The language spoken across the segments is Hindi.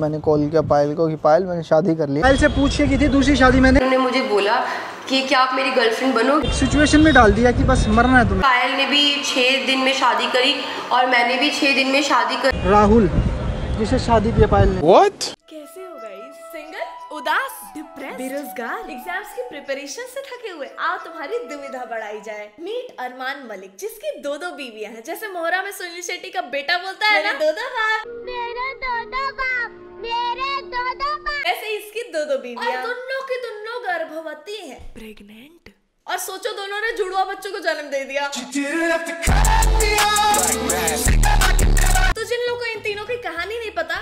मैंने कॉल किया पायल को कि पायल मैंने शादी कर ली। पायल से पूछ के की थी दूसरी शादी मैंने। उन्होंने मुझे बोला कि क्या आप मेरी गर्लफ्रेंड बनो। सिचुएशन में डाल दिया कि बस मरना है तुम्हें। पायल ने भी 6 दिन में शादी करी और मैंने भी 6 दिन में शादी करी। राहुल जिसे शादी किया पायल ने। What? कैसे हो गाइस? सिंगल, उदास, डिप्रेस्ड, बेरोजगार, एग्जाम्स की प्रिपरेशन से थके हुए, आओ तुम्हारी दुविधा बढ़ाई जाए। मीट अरमान मलिक जिसकी 2-2 बीवियां हैं। जैसे मोहरा में सुनील शेट्टी का बेटा बोलता है ना, दो दो बाप। ऐसे इसकी 2-2 बीवियां, दोनों की दोनों गर्भवती है, प्रेग्नेंट। और सोचो दोनों ने जुड़वा बच्चों को जन्म दे दिया। तो जिन लोगों को इन तीनों की कहानी नहीं पता,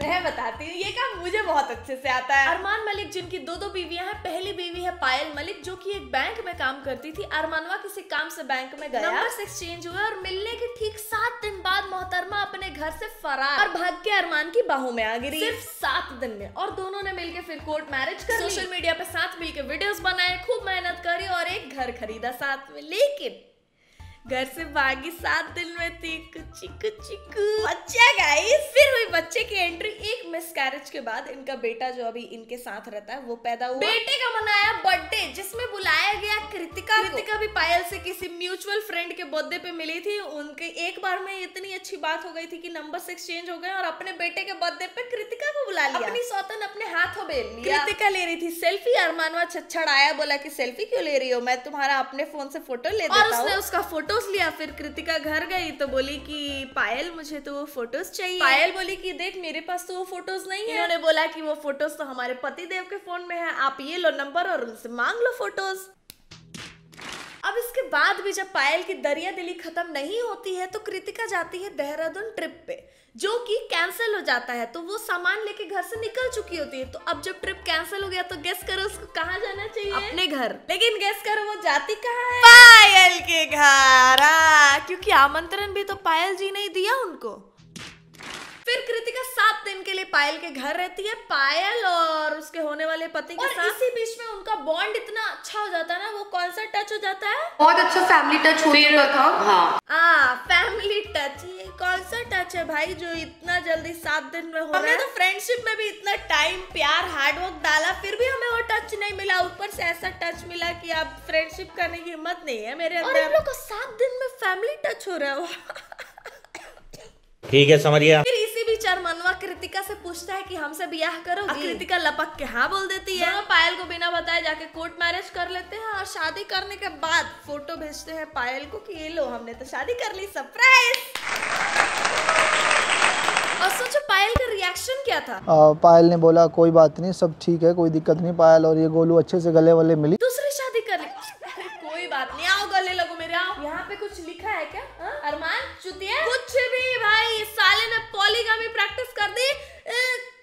मैं बताती हूँ। ये काम मुझे बहुत अच्छे से आता है। अरमान मलिक जिनकी 2-2 बीवियां हैं। पहली बीवी है पायल मलिक जो कि एक बैंक में काम करती थी। अरमानवा किसी काम से बैंक में गया, नंबर्स एक्सचेंज हुए और मिलने के ठीक 7 दिन बाद मोहतरमा अपने घर से फरार और भाग के अरमान की बाहों में आ गई, सिर्फ 7 दिन में। और दोनों ने मिलके फिर कोर्ट मैरिज कर, सोशल मीडिया पे साथ मिलकर वीडियोस बनाए, खूब मेहनत करी और एक घर खरीदा साथ में। लेकिन घर से भागी 7 दिन में थी। अच्छा गाइस, फिर हुई बच्चे की एंट्री। एक मिसकैरेज के बाद इनका बेटा जो अभी इनके साथ रहता है वो पैदा हुआ। बेटे का मनाया बर्थडे जिसमें बुलाया गया कृतिका। कृतिका भी पायल से किसी म्यूचुअल फ्रेंड के बर्थडे पे मिली थी। उनके एक बार में इतनी अच्छी बात हो गई थी कि नंबर्स एक्सचेंज हो गए और अपने बेटे के बर्थडे पे कृतिका को बुला लिया, अपनी सौतन अपने हाथों बेल लिया। कृतिका ले रही थी सेल्फी, अरमानवा छछड़ आया, बोला की सेल्फी क्यों ले रही हो, मैं तुम्हारा अपने फोन से फोटो ले देता हूं। उसका फोटो लिया। फिर कृतिका घर गई तो बोली कि पायल मुझे तो वो फोटोज चाहिए। पायल बोली कि देख मेरे पास तो वो फोटोज नहीं है। इन्होंने बोला कि वो फोटोज तो हमारे पति देव के फोन में है, आप ये लो नंबर और उनसे मांग लो फोटोज। अब इसके बाद भी जब पायल की दरिया दिली खत्म नहीं होती है तो कृतिका जाती है देहरादून ट्रिप पे जो कि कैंसिल हो जाता है। तो वो सामान लेके घर से निकल चुकी होती है। तो अब जब ट्रिप कैंसिल हो गया तो गेस करो उसको कहाँ जाना चाहिए, अपने घर। लेकिन गेस करो वो जाती कहाँ है, पायल के घर। क्योंकि आमंत्रण भी तो पायल जी ने दिया उनको। फिर कृतिका 7 दिन के लिए पायल के घर रहती है। पायल और उसके होने वाले पति के साथ इसी बीच में उनका बॉन्ड इतना अच्छा हो जाता है ना, वो कौन सा टच हो जाता है, बहुत अच्छा फैमिली टच हो गया था। हाँ फैमिली टच, ये कौन सा टच है भाई जो इतना जल्दी 7 दिन में हो रहा है। हमने तो फ्रेंडशिप में भी इतना टाइम, प्यार, हार्डवर्क डाला, फिर भी हमें वो टच नहीं मिला। ऊपर से ऐसा टच मिला कि आप फ्रेंडशिप करने की हिम्मत नहीं है मेरे अंदर। और हम लोग को 7 दिन में फैमिली टच हो रहा है, ठीक है समझिए। अरमानवा कृतिका से पूछता है कि हमसे ब्याह करो। कृतिका लपक के हाँ बोल देती है। पायल को बिना बताए जाके कोर्ट मैरिज कर लेते हैं और शादी करने के बाद फोटो भेजते हैं पायल को कि ये लो हमने तो शादी कर ली, सरप्राइज। और सोचो पायल का रिएक्शन क्या था। पायल ने बोला कोई बात नहीं, सब ठीक है, कोई दिक्कत नहीं। पायल और ये गोलू अच्छे से गले वाले मिली, दूसरी शादी कर ली। कोई बात नहीं, आओ गले लगो मेरे, आओ। यहाँ पे कुछ लिखा है क्या अरमान चुतिया, कुछ भी भाई साले ने पॉलीगामी प्रैक्टिस कर दी।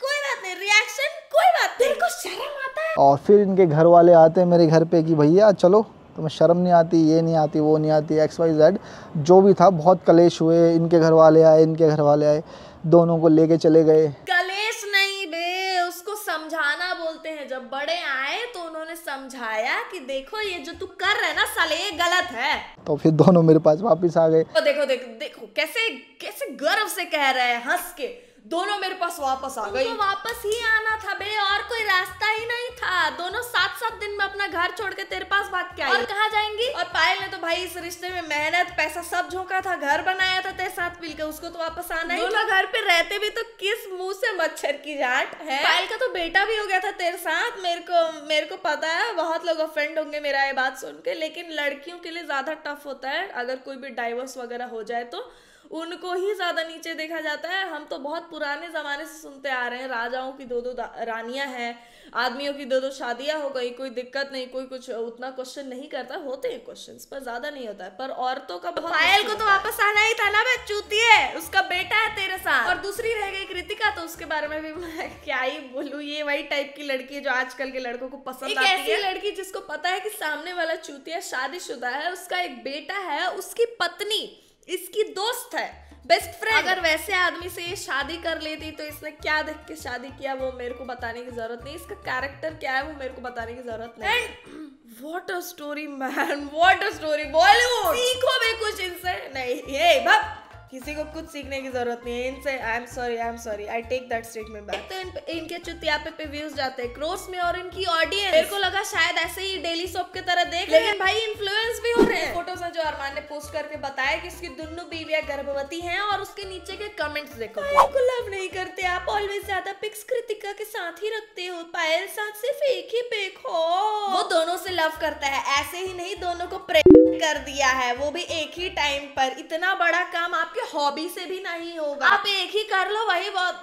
कोई बात नहीं, रिएक्शन कोई बात नहीं, कुछ शर्म आता है। और फिर इनके घर वाले आते हैं मेरे घर पे कि भैया चलो, तुम्हें शर्म नहीं आती, ये नहीं आती, वो नहीं आती, XYZ जो भी था। बहुत कलेश हुए, इनके घर वाले आए, इनके घर वाले आए, दोनों को लेके चले गए। कलेश नहीं बे, उसको समझाना बोलते हैं। जब बड़े आए तो उन्होंने समझाया कि देखो ये जो तू कर रहा है ना साले ये गलत है। तो फिर दोनों मेरे पास वापस आ गए। तो देखो देखो देखो कैसे कैसे गर्व से कह रहा है, हंस के दोनों मेरे पास वापस आ गए। वापस ही आना था बे, और कोई रास्ता ही नहीं था। दोनों 7-7 दिन में अपना घर छोड़ के तेरे पास भाग के आए और कहाँ जाएंगी। और पायल ने तो भाई इस रिश्ते में मेहनत, पैसा सब झोंका था, घर बनाया था तेरे साथ मिलकर, उसको तो वापस आना ही। दोनों घर पे रहते भी तो किस मुँह से मच्छर की जाट है। पायल का तो बेटा भी हो गया था तेरे साथ। मेरे को पता है बहुत लोग ऑफेंड होंगे मेरा ये बात सुन के, लेकिन लड़कियों के लिए ज्यादा टफ होता है। अगर कोई भी डाइवोर्स वगैरह हो जाए तो उनको ही ज्यादा नीचे देखा जाता है। हम तो बहुत पुराने जमाने से सुनते आ रहे हैं, राजाओं की 2-2 रानियां हैं, आदमियों की 2-2 शादियां हो गई, कोई दिक्कत नहीं, कोई कुछ उतना क्वेश्चन नहीं करता। होते हैं क्वेश्चंस पर ज्यादा नहीं होता है, पर औरतों का बहुत। पायल को तो वापस आना ही था ना बे चूतिए, उसका बेटा है तेरे साथ। और दूसरी रह गई कृतिका, तो उसके बारे में भी मैं क्या ही बोलूँ। ये वही टाइप की लड़की है जो आजकल के लड़कों को पसंद आती है, एक ऐसी लड़की जिसको पता है कि सामने वाला चूतिया शादीशुदा है, उसका एक बेटा है, उसकी पत्नी इसकी दोस्त है, बेस्ट फ्रेंड। अगर वैसे आदमी से ये शादी कर लेती तो इसने क्या देख के शादी किया वो मेरे को बताने की जरूरत नहीं। इसका कैरेक्टर क्या है वो मेरे को बताने की जरूरत नहीं। And what a story man, what a story. Bollywood सीखो बे कुछ इनसे। नहीं ये भप किसी को कुछ सीखने की जरूरत नहीं है इनसे। I am sorry I take that statement back. तो इनके चुतियापे पे व्यूज जाते हैं क्रोर्स में और इनकी ऑडियंस, मेरे को लगा शायद ऐसे ही डेली सोप के तरह देख, लेकिन भाई इन्फ्लुएंस भी हो रहे हैं। फोटोज में जो अरमान ने पोस्ट करके बताया कि इसकी दोनों बीवियां गर्भवती हैं और उसके नीचे के कमेंट्स देखो, आपको लव नहीं करते आप, ऑलवेज ज्यादा पिक्स कृतिका के साथ ही रखते हो, पायल साथ सिर्फ एक ही पिक हो। वो दोनों से लव करता है, ऐसे ही नहीं दोनों को प्रेम कर दिया है, वो भी एक ही टाइम पर। इतना बड़ा काम आपके हॉबी से भी नहीं होगा, आप एक ही कर लो वही बहुत।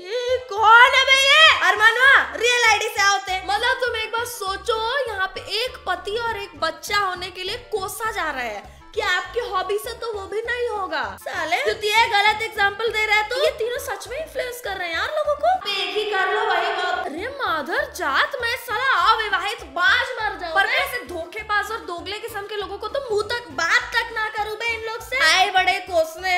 ये कौन है भैया? अरमान रियल आईडी से होते हैं। मतलब तुम एक बार सोचो, यहाँ पे एक पति और एक बच्चा होने के लिए कोसा जा रहा है, क्या आपकी हॉबी से तो वो भी नहीं होगा? साले तो ये गलत एग्जांपल दे रहा है तू। ये तीनों सच में इन्फ्लुएंस कर रहे हैं यार लोगों को, एक ही कर लो वही बहुत। अरे माधर जात, मैं साला अविवाहित बाज मर जाऊं। पर ऐसे धोखेबाज और दोगले किस्म के लोगों को तो मुंह तक बात तक ना करूं बे इन लोग से। आए बड़े कोसने,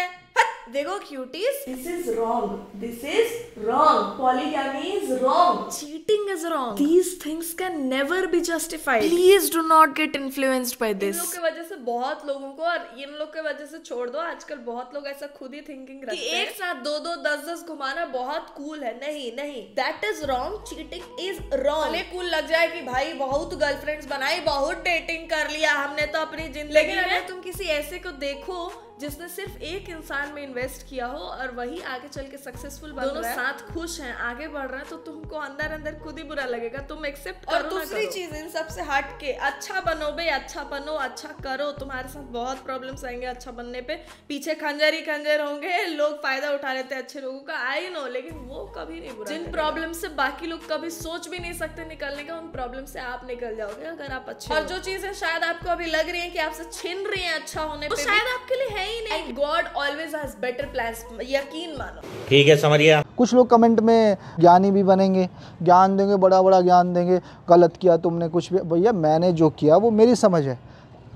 देखो cuties, this is wrong, this is wrong, polygamy is wrong, cheating is wrong, these things can never be justified, please do not get influenced by this. इन लोग के वजह से बहुत लोगों को, और इन लोग के वजह से छोड़ दो, आजकल बहुत लोग ऐसा खुद ही थिंकिंग रखते हैं कि एक साथ दो दो दस दस घुमाना बहुत कूल है। नहीं नहीं, that is wrong, cheating is wrong. हमें कूल लग जाए कि भाई बहुत गर्लफ्रेंड्स बनाई, बहुत डेटिंग कर लिया हमने तो अपनी जिंदगी में। तुम किसी ऐसे को देखो जिसने सिर्फ एक इंसान में इन्वेस्ट किया हो और वही आगे चल के सक्सेसफुल बन रहा है, दोनों साथ खुश हैं, आगे बढ़ रहे हैं, तो तुमको अंदर अंदर खुद ही बुरा लगेगा, तुम एक्सेप्ट करो। और दूसरी चीज, इन सब से हट के अच्छा बनो बे, अच्छा बनो, अच्छा करो, तुम्हारे साथ बहुत प्रॉब्लम्स आएंगे अच्छा बनने पे, पीछे खंजर ही खंजर होंगे, लोग फायदा उठा लेते हैं अच्छे लोगों का, आई नो, लेकिन वो कभी नहीं बुरा। जिन प्रॉब्लम से बाकी लोग कभी सोच भी नहीं सकते निकलने का, उन प्रॉब्लम से आप निकल जाओगे अगर आप अच्छे। और जो चीजें शायद आपको अभी लग रही है कि आपसे छिन रही है अच्छा होने, शायद आपके लिए है ही नहीं। God always has better plans, यकीन मानो। ठीक है, समझिए। कुछ लोग कमेंट में ज्ञानी भी बनेंगे, ज्ञान देंगे, बड़ा बड़ा ज्ञान देंगे, गलत किया तुमने कुछ भी। भैया मैंने जो किया वो मेरी समझ है,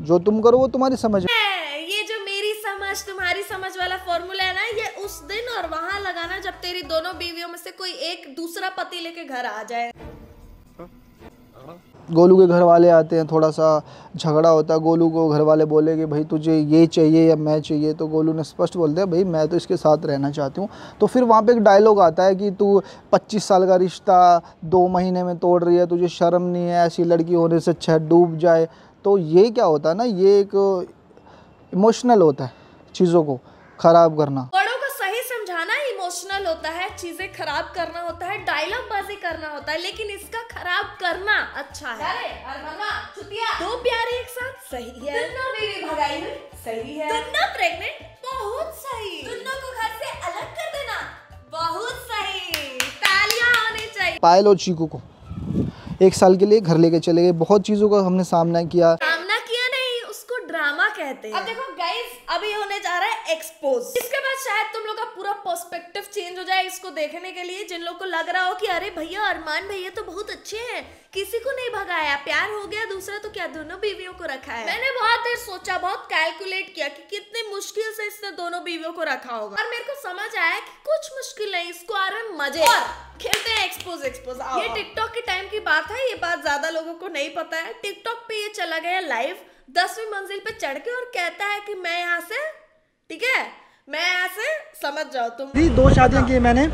जो तुम करो वो तुम्हारी समझ है। ये जो मेरी समझ तुम्हारी समझ वाला फॉर्मूला है ना, ये उस दिन और वहाँ लगाना जब तेरी दोनों बीवियों में से कोई एक दूसरा पति लेके घर आ जाए। गोलू के घर वाले आते हैं, थोड़ा सा झगड़ा होता है, गोलू को घर वाले बोले कि भाई तुझे ये चाहिए या मैं चाहिए, तो गोलू ने स्पष्ट बोल दिया भाई मैं तो इसके साथ रहना चाहती हूँ। तो फिर वहाँ पे एक डायलॉग आता है कि तू 25 साल का रिश्ता 2 महीने में तोड़ रही है, तुझे शर्म नहीं है, ऐसी लड़की होने से अच्छा डूब जाए। तो ये क्या होता है ना, ये एक इमोशनल होता है, चीज़ों को ख़राब करना, समझाना इमोशनल होता है, चीजें खराब करना होता है, डायलॉग बाजी करना होता है, लेकिन इसका खराब करना अच्छा है। चुतिया दो प्यारे एक साथ सही है, दोनों बीवी भगाई हुई सही है, दोनों प्रेग्नेंट बहुत सही, दोनों को घर से अलग कर देना बहुत सही, तालियां होनी चाहिए। पायल और चीकू को 1 साल के लिए घर लेके चले गए, बहुत चीजों का हमने सामना किया नहीं, उसको ड्रामा कहते हैं। अब देखो गाइस, अभी होने जा रहा है एक्सपोज, इसके बाद शायद तुम लोग का पूरा पर्सपेक्टिव चेंज हो जाए इसको देखने के लिए। जिन लोग को लग रहा हो कि अरे भैया अरमान भैया तो बहुत अच्छे हैं, किसी को नहीं भगाया, प्यार हो गया दूसरा, तो क्या दोनों बीवियों को रखा है। मैंने बहुत देर सोचा, बहुत कैलकुलेट किया कि कितनी मुश्किल से इसने दोनों बीवियों को रखा होगा, और मेरे को समझ आया कि कुछ मुश्किल नहीं, इसको आ रहा है मजे, और खेलते हैं एक्सपोज। एक्सपोज ये टिकटॉक के टाइम की बात है, ये बात ज्यादा लोगों को नहीं पता है। टिकटॉक पे ये चला गया लाइव 10वीं मंजिल पे चढ़ के, और कहता है कि मैं यहाँ से, ठीक है मैं यहाँ से, समझ जाओ तुम। 2 शादियाँ की मैंने,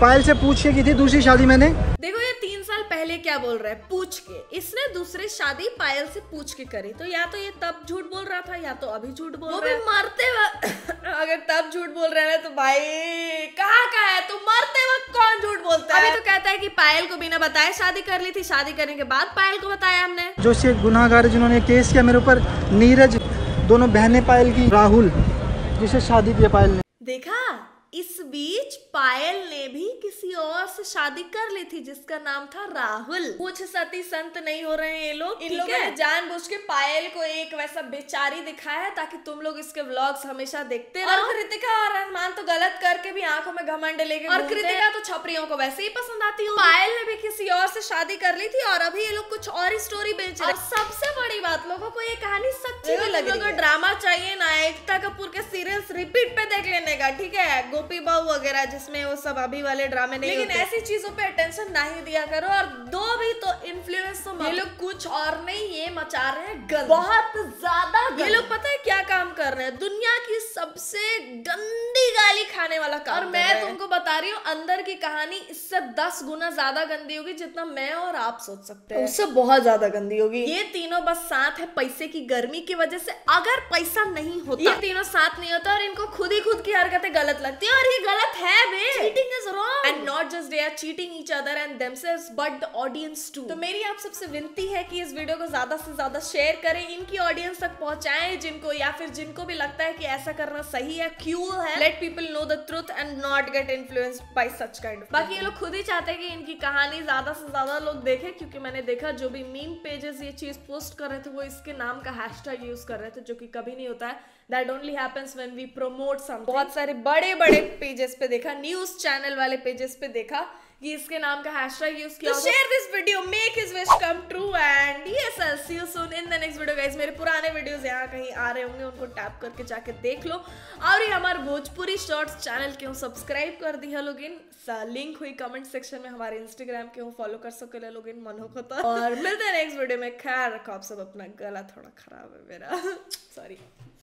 पायल से पूछ के की थी, दूसरी शादी मैंने, देखो ये 3 साल पहले क्या बोल रहा है, पूछ के। इसने दूसरी शादी पायल से पूछ के करी, तो या तो ये तब झूठ बोल रहा था या तो अभी झूठ बोल रहा है। वो भी मरते वक्त अगर तब झूठ बोल रहा है तो भाई कहाँ है तू, मरते वक्त कौन झूठ बोलता है। अभी तो कहता है कि पायल को बिना बताए शादी कर ली थी, शादी करने के बाद पायल को बताया हमने। जो से गुनाहगार जिन्होंने केस किया मेरे ऊपर, नीरज, दोनों बहने पायल की, राहुल जिसे शादी किया पायल ने, देखा इस बीच पायल ने भी किसी और से शादी कर ली थी जिसका नाम था राहुल। कुछ सती संत नहीं हो रहे हैं ये लोग, इन लोगों ने जानबूझ के पायल को एक वैसा बेचारी दिखाया है ताकि तुम लोग इसके व्लॉग्स हमेशा देखते रहो। और कृतिका और अरमान तो गलत करके भी आंखों में घमंड लेके, और कृतिका तो छपरियों को वैसे ही पसंद आती है। पायल ने भी किसी और से शादी कर ली थी और अभी ये लोग कुछ और ही स्टोरी बेच रहे हैं। सबसे बड़ी बात, लोगों को ये कहानी सच्ची में लग रही है। ड्रामा चाहिए ना, एकता कपूर के सीरियल्स रिपीट पे देख लेने का, ठीक है गोपी बाबू वगैरह, जिसमें वो सब अभी वाले ड्रामे नहीं, लेकिन ऐसी चीजों पे अटेंशन नहीं दिया करो। और दो भी तो इन्फ्लुएंसर, ये लोग कुछ और नहीं, ये मचा रहे हैं गंद, बहुत ज्यादा गंद। ये लोग पता है क्या काम कर रहे हैं, दुनिया की सबसे गंदी गाली खाने वाला काम। और मैं तुमको बता रही हूँ अंदर की कहानी इससे 10 गुना ज्यादा गंदी होगी जितना मैं और आप सोच सकते हैं, उससे बहुत ज्यादा गंदी होगी। ये तीनों बस साथ है पैसे की गर्मी की वजह से, अगर पैसा नहीं होता ये तीनों साथ नहीं होता और इनको खुद ही खुद की हरकतें गलत लगती है। और ये गलत है बे, cheating is wrong and not just they are cheating each other and themselves but the audience too. तो मेरी आप सबसे विनती है कि इस वीडियो को ज्यादा से ज्यादा शेयर करें, इनकी ऑडियंस तक पहुंचाएं जिनको या फिर जिनको भी लगता है कि ऐसा करना सही है, क्यूल है। Let people know the truth and not get influenced by such kind. बाकी ये लोग खुद ही चाहते हैं कि इनकी कहानी ज्यादा से ज्यादा लोग देखें, क्योंकि मैंने देखा जो भी मीम पेजेस ये चीज पोस्ट कर रहे थे वो इसके नाम का हैशटैग यूज कर रहे थे, जो कि कभी नहीं होता है। That only happens when we promote something। बहुत सारे बड़े बड़े पेजेस पे देखा, न्यूज चैनल वाले पेजेस पे देखा कि इसके नाम का हैशटैग यूज किया। तो share this video, make his wish come true and yes I will see you soon in the next video guys. मेरे पुराने वीडियोस यहाँ कहीं आ रहे होंगे, उनको टैप करके जाके देख लो। और ये हमारे भोजपुरी शॉर्ट्स चैनल के सब्सक्राइब कर दी है लोग इन, लिंक हुई कमेंट सेक्शन में, हमारे इंस्टाग्राम के फॉलो कर सके लोग इन मन होता। और मिलते हैं नेक्स्ट वीडियो में, ख्याल रखो आप सब अपना, गला थोड़ा खराब है मेरा, सॉरी।